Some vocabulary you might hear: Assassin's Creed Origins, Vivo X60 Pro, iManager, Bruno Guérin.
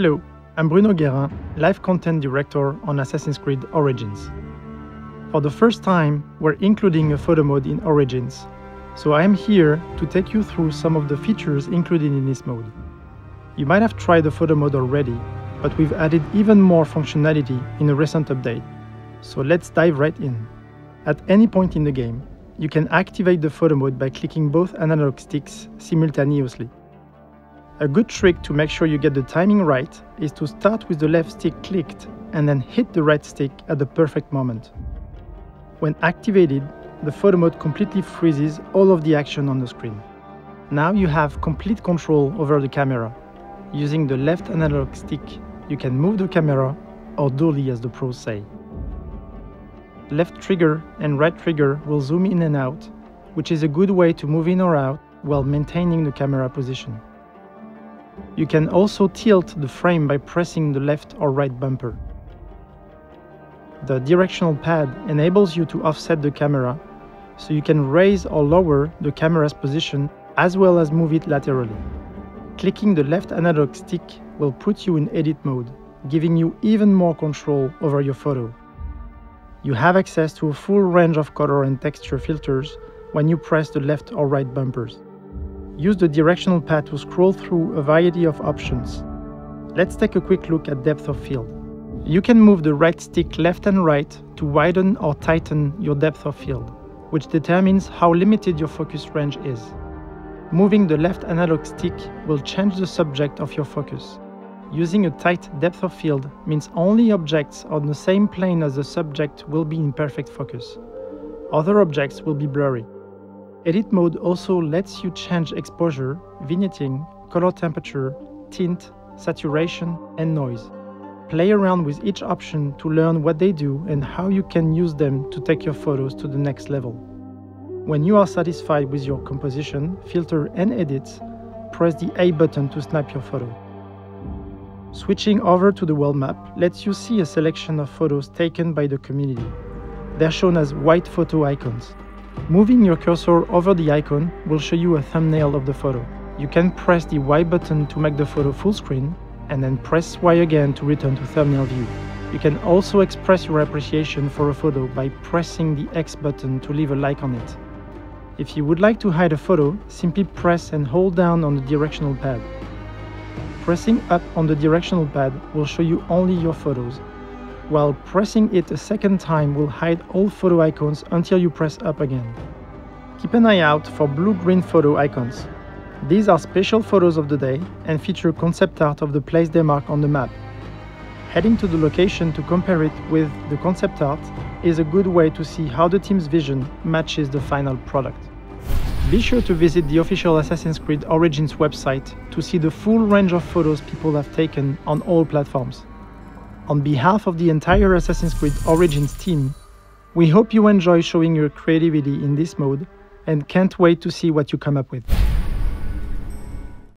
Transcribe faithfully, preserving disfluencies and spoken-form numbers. Hello, I'm Bruno Guérin, Live Content Director on Assassin's Creed Origins. For the first time, we're including a photo mode in Origins, so I am here to take you through some of the features included in this mode. You might have tried the photo mode already, but we've added even more functionality in a recent update, so let's dive right in. At any point in the game, you can activate the photo mode by clicking both analog sticks simultaneously. A good trick to make sure you get the timing right is to start with the left stick clicked and then hit the right stick at the perfect moment. When activated, the photo mode completely freezes all of the action on the screen. Now you have complete control over the camera. Using the left analog stick, you can move the camera, or dolly as the pros say. Left trigger and right trigger will zoom in and out, which is a good way to move in or out while maintaining the camera position. You can also tilt the frame by pressing the left or right bumper. The directional pad enables you to offset the camera, so you can raise or lower the camera's position as well as move it laterally. Clicking the left analog stick will put you in edit mode, giving you even more control over your photo. You have access to a full range of color and texture filters when you press the left or right bumpers. Use the directional pad to scroll through a variety of options. Let's take a quick look at depth of field. You can move the right stick left and right to widen or tighten your depth of field, which determines how limited your focus range is. Moving the left analog stick will change the subject of your focus. Using a tight depth of field means only objects on the same plane as the subject will be in perfect focus. Other objects will be blurry. Edit mode also lets you change exposure, vignetting, color temperature, tint, saturation, and noise. Play around with each option to learn what they do and how you can use them to take your photos to the next level. When you are satisfied with your composition, filter, and edits, press the A button to snap your photo. Switching over to the world map lets you see a selection of photos taken by the community. They're shown as white photo icons. Moving your cursor over the icon will show you a thumbnail of the photo. You can press the Y button to make the photo full screen, and then press Y again to return to thumbnail view. You can also express your appreciation for a photo by pressing the X button to leave a like on it. If you would like to hide a photo, simply press and hold down on the directional pad. Pressing up on the directional pad will show you only your photos, while pressing it a second time will hide all photo icons until you press up again. Keep an eye out for blue-green photo icons. These are special photos of the day and feature concept art of the place they mark on the map. Heading to the location to compare it with the concept art is a good way to see how the team's vision matches the final product. Be sure to visit the official Assassin's Creed Origins website to see the full range of photos people have taken on all platforms. On behalf of the entire Assassin's Creed Origins team, we hope you enjoy showing your creativity in this mode and can't wait to see what you come up with.